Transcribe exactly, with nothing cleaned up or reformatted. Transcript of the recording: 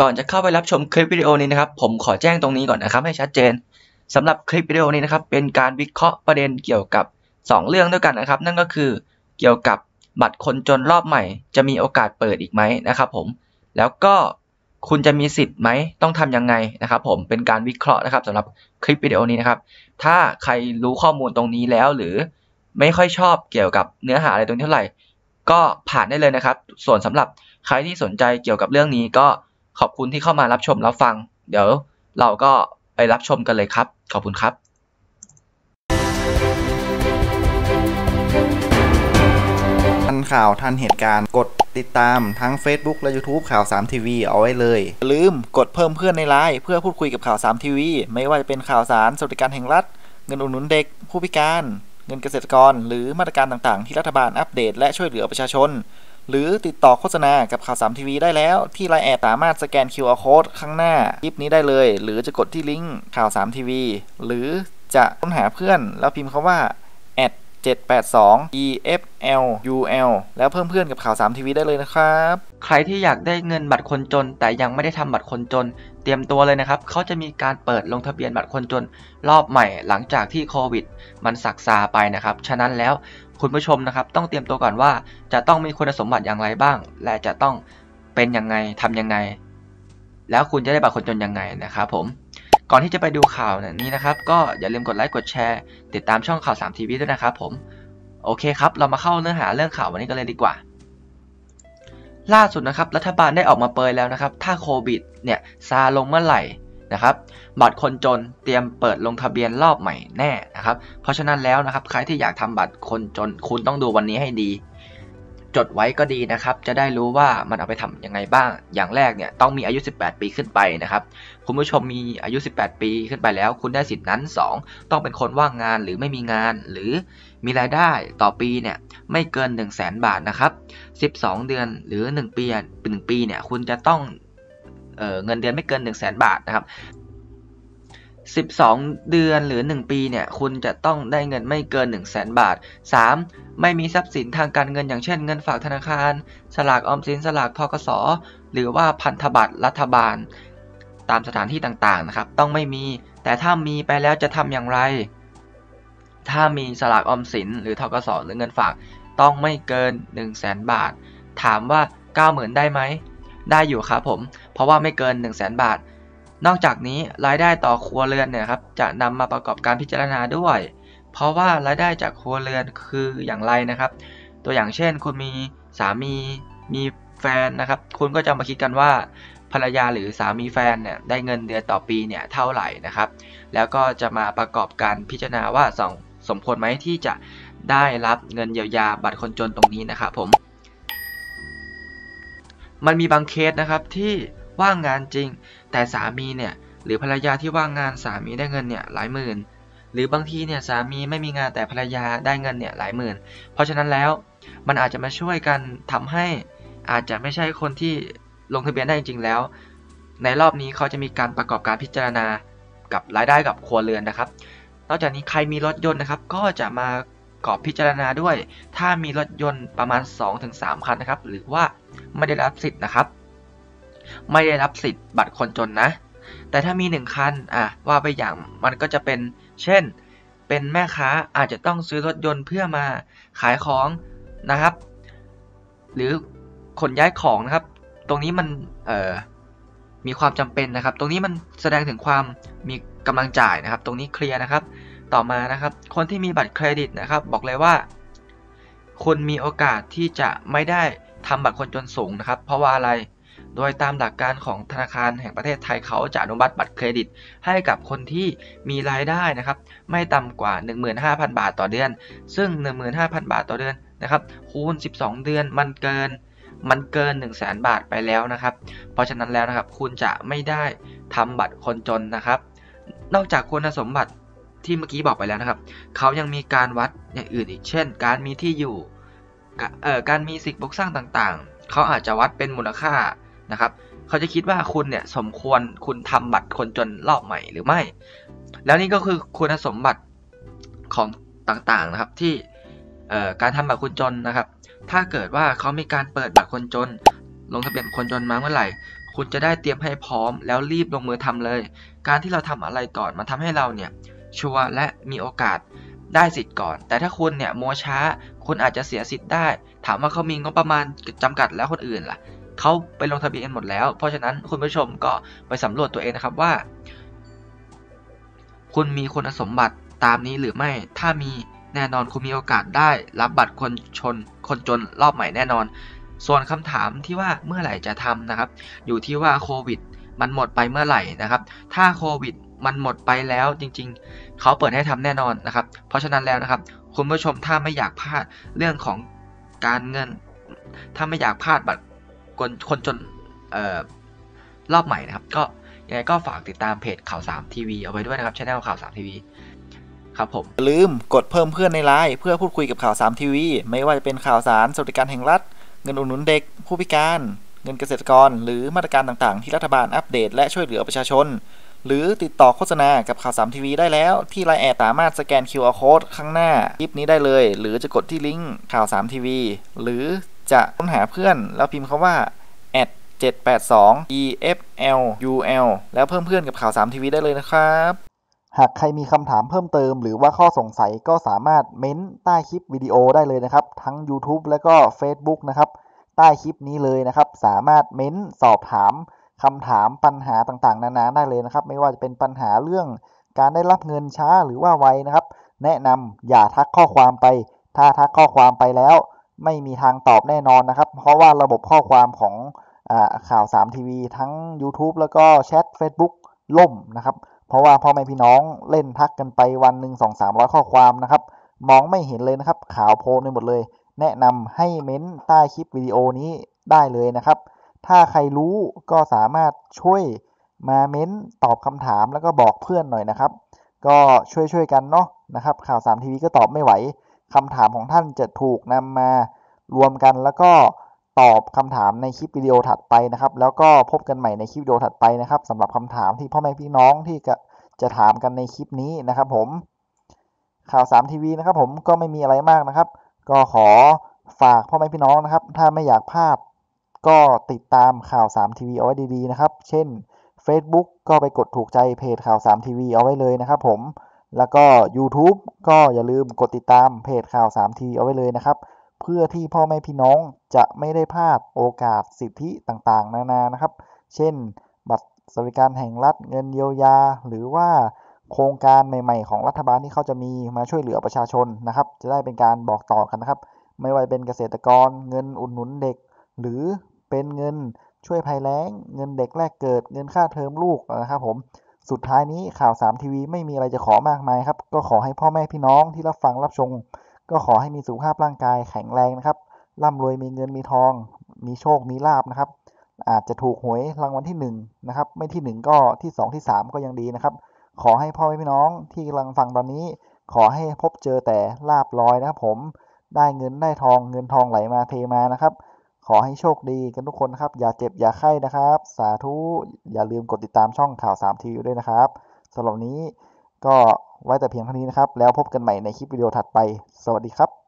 ก่อนจะเข้าไปรับชมคลิปวิดีโอนี้นะครับผมขอแจ้งตรงนี้ก่อนนะครับให้ชัดเจนสำหรับคลิปวิดีโอนี้นะครับเป็นการวิเคราะห์ประเด็นเกี่ยวกับสองเรื่องด้วยกันนะครับนั่นก็คือเกี่ยวกับบัตรคนจนรอบใหม่จะมีโอกาสเปิดอีกไหมนะครับผมแล้วก็คุณจะมีสิทธิ์ไหมต้องทำยังไงนะครับผมเป็นการวิเคราะห์นะครับสำหรับคลิปวิดีโอนี้นะครับถ้าใครรู้ข้อมูลตรงนี้แล้วหรือไม่ค่อยชอบเกี่ยวกับเนื้อหาอะไรตรงนี้เท่าไหร่ก็ผ่านได้เลยนะครับส่วนสำหรับใครที่สนใจเกี่ยวกับเรื่องนี้ก็ขอบคุณที่เข้ามารับชมรับฟังเดี๋ยวเราก็ไปรับชมกันเลยครับขอบคุณครับทันข่าวทันเหตุการณ์กดติดตามทั้ง Facebook และ YouTube ข่าวสาม ที วี เอาไว้เลยอย่าลืมกดเพิ่มเพื่อนในไลน์เพื่อพูดคุยกับข่าวสาม ที วี ไม่ว่าจะเป็นข่าวสารสวัสดิการแห่งรัฐเงินอุดหนุนเด็กผู้พิการเงินเกษตรกรหรือมาตรการต่างๆที่รัฐบาลอัปเดตและช่วยเหลือประชาชนหรือติดต่อโฆษณากับข่าวสาม ที วี ได้แล้วที่ไลน์แอดสามารถสแกน คิว อาร์ Code ข้างหน้าคลิปนี้ได้เลยหรือจะกดที่ลิงก์ข่าวสาม ที วี หรือจะค้นหาเพื่อนแล้วพิมพ์คำว่า แอด เจ็ด แปด สอง อี เอฟ แอล ยู แอล แล้วเพิ่มเพื่อนกับข่าวสาม ที วี ได้เลยนะครับใครที่อยากได้เงินบัตรคนจนแต่ยังไม่ได้ทำบัตรคนจนเตรียมตัวเลยนะครับเขาจะมีการเปิดลงทะเบียนบัตรคนจนรอบใหม่หลังจากที่โควิดมันสักซาไปนะครับฉะนั้นแล้วคุณผู้ชมนะครับต้องเตรียมตัวก่อนว่าจะต้องมีคุณสมบัติอย่างไรบ้างและจะต้องเป็นยังไงทำยังไงแล้วคุณจะได้บัตรคนจนยังไงนะครับผมก่อนที่จะไปดูข่าวนี้นะครับก็อย่าลืมกดไลค์กดแชร์ติดตามช่องข่าวสาม ที วี ด้วยนะครับผมโอเคครับเรามาเข้าเนื้อหาเรื่องข่าววันนี้กันเลยดีกว่าล่าสุดนะครับรัฐบาลได้ออกมาเปิดแล้วนะครับถ้าโควิดเนี่ยซาลงเมื่อไหร่นะครับบัตรคนจนเตรียมเปิดลงทะเบียนรอบใหม่แน่นะครับเพราะฉะนั้นแล้วนะครับใครที่อยากทำบัตรคนจนคุณต้องดูวันนี้ให้ดีจดไว้ก็ดีนะครับจะได้รู้ว่ามันเอาไปทำยังไงบ้างอย่างแรกเนี่ยต้องมีอายุสิบแปดปีขึ้นไปนะครับคุณผู้ชมมีอายุสิบแปดปีขึ้นไปแล้วคุณได้สิทธิ์นั้นสองต้องเป็นคนว่างงานหรือไม่มีงานหรือมีรายได้ต่อปีเนี่ยไม่เกิน หนึ่งแสน บาทนะครับสิบสองเดือนหรือหนึ่งปีหนึ่งปีเนี่ยคุณจะต้องเอ่อเงินเดือนไม่เกิน หนึ่งแสน บาทนะครับสิบสองเดือนหรือหนึ่งปีเนี่ยคุณจะต้องได้เงินไม่เกิน หนึ่งแสน บาทสามไม่มีทรัพย์สินทางการเงินอย่างเช่นเงินฝากธนาคารสลากออมสินสลากธกส.หรือว่าพันธบัตรรัฐบาลตามสถานที่ต่างๆนะครับต้องไม่มีแต่ถ้ามีไปแล้วจะทำอย่างไรถ้ามีสลากออมสินหรือธกส.หรือเงินฝากต้องไม่เกิน หนึ่งแสน บาทถามว่า เก้าหมื่น ได้ไหมได้อยู่ครับผมเพราะว่าไม่เกิน หนึ่งแสน บาทนอกจากนี้รายได้ต่อครัวเรือนเนี่ยครับจะนำมาประกอบการพิจารณาด้วยเพราะว่ารายได้จากครัวเรือนคืออย่างไรนะครับตัวอย่างเช่นคุณมีสามีมีแฟนนะครับคุณก็จะมาคิดกันว่าภรรยาหรือสามีแฟนเนี่ยได้เงินเดือนต่อปีเนี่ยเท่าไหร่นะครับแล้วก็จะมาประกอบการพิจารณาว่าสมควรไหมที่จะได้รับเงินเยียวยาบัตรคนจนตรงนี้นะครับผมมันมีบางเคสนะครับที่ว่างงานจริงแต่สามีเนี่ยหรือภรรยาที่ว่างงานสามีได้เงินเนี่ยหลายหมื่นหรือบางทีเนี่ยสามีไม่มีงานแต่ภรรยาได้เงินเนี่ยหลายหมื่นเพราะฉะนั้นแล้วมันอาจจะมาช่วยกันทำให้อาจจะไม่ใช่คนที่ลงทะเบียนได้จริงๆแล้วในรอบนี้เขาจะมีการประกอบการพิจารณากับรายได้กับครัวเรือนนะครับนอกจากนี้ใครมีรถยนต์นะครับก็จะมาประกอบพิจารณาด้วยถ้ามีรถยนต์ประมาณ สองถึงสาม คันนะครับหรือว่าไม่ได้รับสิทธิ์นะครับไม่ได้รับสิทธิ์บัตรคนจนนะแต่ถ้ามีหนึ่งคันอ่ะว่าไปอย่างมันก็จะเป็นเช่นเป็นแม่ค้าอาจจะต้องซื้อรถยนต์เพื่อมาขายของนะครับหรือขนย้ายของนะครับตรงนี้มันเอ่อมีความจำเป็นนะครับตรงนี้มันแสดงถึงความมีกำลังจ่ายนะครับตรงนี้เคลียร์นะครับต่อมานะครับคนที่มีบัตรเครดิตนะครับบอกเลยว่าคุณมีโอกาสที่จะไม่ได้ทำบัตรคนจนสูงนะครับเพราะว่าอะไรโดยตามหลักการของธนาคารแห่งประเทศไทยเขาจะอนุมัติบัตรเครดิตให้กับคนที่มีรายได้นะครับไม่ต่ำกว่า หนึ่งหมื่นห้าพัน บาทต่อเดือนซึ่ง หนึ่งหมื่นห้าพัน บาทต่อเดือนนะครับคูณสิบสองเดือนมันเกินมันเกิน หนึ่งแสน บาทไปแล้วนะครับเพราะฉะนั้นแล้วนะครับคุณจะไม่ได้ทำบัตรคนจนนะครับนอกจากคุณสมบัติที่เมื่อกี้บอกไปแล้วนะครับเขายังมีการวัดอย่างอื่นอีกเช่นการมีที่อยู่การมีสิ่งปลูกสร้างต่างๆเขาอาจจะวัดเป็นมูลค่านะครับเขาจะคิดว่าคุณเนี่ยสมควรคุณทำบัตรคนจนรอบใหม่หรือไม่แล้วนี่ก็คือคุณสมบัติของต่างๆนะครับที่การทำบัตรคนจนนะครับถ้าเกิดว่าเขามีการเปิดบัตรคนจนลงทะเบียนคนจนมาเมื่อไหร่ คุณจะได้เตรียมให้พร้อมแล้วรีบลงมือทำเลยการที่เราทำอะไรก่อนมันทำให้เราเนี่ยชัวร์และมีโอกาสได้สิทธิ์ก่อนแต่ถ้าคุณเนี่ยมัวช้าคุณอาจจะเสียสิทธิ์ได้ถามว่าเขามีงบประมาณจำกัดแล้วคนอื่นล่ะเขาไปลงทะเบียนหมดแล้วเพราะฉะนั้นคุณผู้ชมก็ไปสำรวจตัวเองนะครับว่าคุณมีคุณสมบัติตามนี้หรือไม่ถ้ามีแน่นอนคุณมีโอกาสได้รับบัตรคนจนคนจนรอบใหม่แน่นอนส่วนคำถามที่ว่าเมื่อไหร่จะทำนะครับอยู่ที่ว่าโควิดมันหมดไปเมื่อไหร่นะครับถ้าโควิดมันหมดไปแล้วจริงๆเขาเปิดให้ทำแน่นอนนะครับเพราะฉะนั้นแล้วนะครับคุณผู้ชมถ้าไม่อยากพลาดเรื่องของการเงินถ้าไม่อยากพลาดบัตรคนคนจนรอบใหม่นะครับก็ยังไงก็ฝากติดตามเพจข่าวสามทีวีเอาไว้ด้วยนะครับช่องข่าวสามทีวีครับผมอย่าลืมกดเพิ่มเพื่อนในไลน์เพื่อพูดคุยกับข่าวสามทีวีไม่ว่าจะเป็นข่าวสารสวัสดิการแห่งรัฐเงินอุดหนุนเด็กผู้พิการเงินเกษตรกรหรือมาตรการต่างๆที่รัฐบาลอัปเดตและช่วยเหลือประชาชนหรือติดต่อโฆษณากับข่าวสามทีวีได้แล้วที่ไลน์แอดสามารถสแกน คิว อาร์ Code ข้างหน้าคลิปนี้ได้เลยหรือจะกดที่ลิงก์ข่าวสามทีวีหรือจะค้นหาเพื่อนแล้วพิมพ์คำว่าแอด เจ็ด แปด สอง อี เอฟ แอล ยู แอล แล้วเพิ่มเพื่อนกับข่าวสามทีวีได้เลยนะครับหากใครมีคำถามเพิ่มเติมหรือว่าข้อสงสัยก็สามารถเม้นใต้คลิปวิดีโอได้เลยนะครับทั้ง YouTube และก็ Facebook นะครับใต้คลิปนี้เลยนะครับสามารถเม้นสอบถามคำถามปัญหาต่างๆนานาได้เลยนะครับไม่ว่าจะเป็นปัญหาเรื่องการได้รับเงินช้าหรือว่าไวนะครับแนะนำอย่าทักข้อความไปถ้าทักข้อความไปแล้วไม่มีทางตอบแน่นอนนะครับเพราะว่าระบบข้อความของข่าวสามทีวีทั้ง YouTube แล้วก็แชท Facebook ล่มนะครับเพราะว่าพ่อแม่พี่น้องเล่นทักกันไปวันหนึ่ง สองถึงสามร้อย ข้อความนะครับมองไม่เห็นเลยนะครับข่าวโพลนไปหมดเลยแนะนำให้เม้นใต้คลิปวิดีโอนี้ได้เลยนะครับถ้าใครรู้ก็สามารถช่วยมาเม้นตอบคำถามแล้วก็บอกเพื่อนหน่อยนะครับก็ช่วยๆกันเนาะนะครับข่าวสามทีวีก็ตอบไม่ไหวคำถามของท่านจะถูกนำมารวมกันแล้วก็ตอบคำถามในคลิปวิดีโอถัดไปนะครับแล้วก็พบกันใหม่ในคลิปวิดีโอถัดไปนะครับสำหรับคำถามที่พ่อแม่พี่น้องที่จะจะถามกันในคลิปนี้นะครับผมข่าวสามทีวีนะครับผมก็ไม่มีอะไรมากนะครับก็ขอฝากพ่อแม่พี่น้องนะครับถ้าไม่อยากพลาดก็ติดตามข่าวสามทีวีเอาไว้ดีๆนะครับเช่น Facebook ก็ไปกดถูกใจเพจข่าวสามทีวีเอาไว้เลยนะครับผมแล้วก็ YouTube ก็อย่าลืมกดติดตามเพจข่าวสามทีวีเอาไว้เลยนะครับเพื่อที่พ่อแม่พี่น้องจะไม่ได้พลาดโอกาสสิทธิต่างๆนานานะครับเช่นบัตรสวัสดิการแห่งรัฐเงินเยียวยาหรือว่าโครงการใหม่ๆของรัฐบาลที่เขาจะมีมาช่วยเหลือประชาชนนะครับจะได้เป็นการบอกต่อกันนะครับไม่ว่าเป็นเกษตรกรเงินอุดหนุนเด็กหรือเป็นเงินช่วยภัยแล้งเงินเด็กแรกเกิดเงินค่าเทอมลูกนะครับผมสุดท้ายนี้ข่าวสามทีวีไม่มีอะไรจะขอมากมายครับก็ขอให้พ่อแม่พี่น้องที่รับฟังรับชมก็ขอให้มีสุขภาพร่างกายแข็งแรงนะครับร่ำรวยมีเงินมีทองมีโชคมีลาภนะครับอาจจะถูกหวยรางวัลที่หนึ่งนะครับไม่ที่หนึ่งก็ที่สองที่สามก็ยังดีนะครับขอให้พ่อแม่พี่น้องที่กำลังฟังตอนนี้ขอให้พบเจอแต่ลาภลอยนะครับผมได้เงินได้ทองเงินทองไหลมาเทมานะครับขอให้โชคดีกันทุกคนครับอย่าเจ็บอย่าไข้นะครับสาธุอย่าลืมกดติดตามช่องข่าวสามทีวีด้วยนะครับสำหรับนี้ก็ไว้แต่เพียงเท่านี้นะครับแล้วพบกันใหม่ในคลิปวิดีโอถัดไปสวัสดีครับ